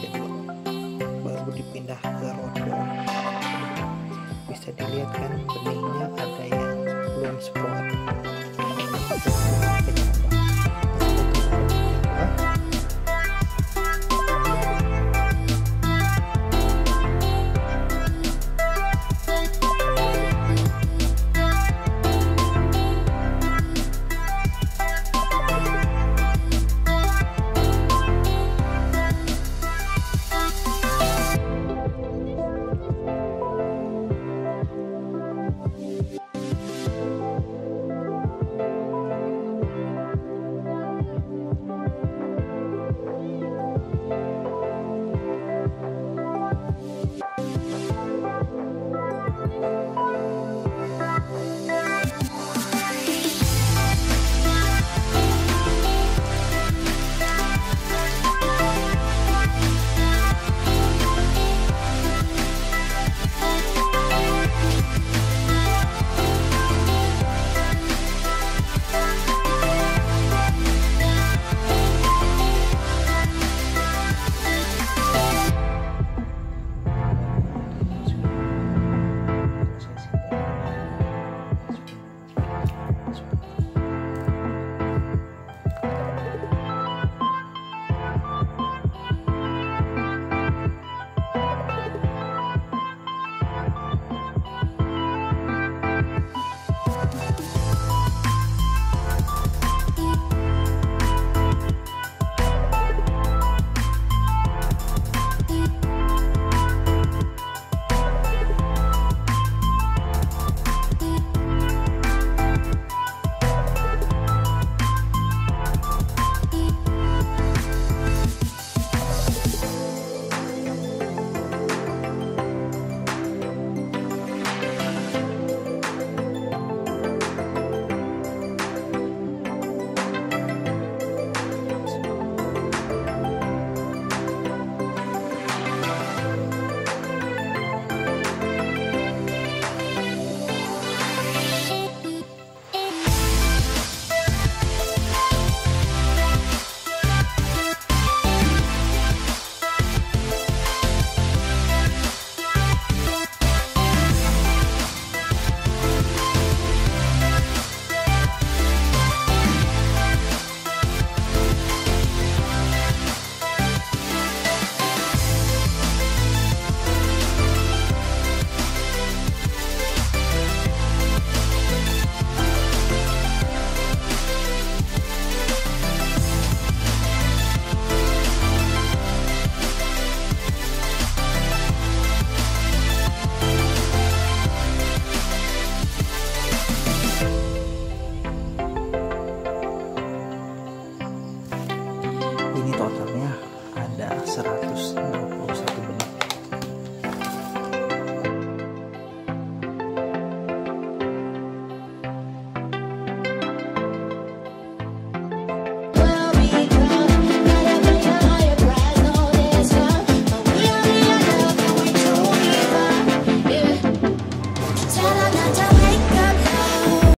jadwal, baru dipindah ke roda. Bisa dilihat kan benihnya.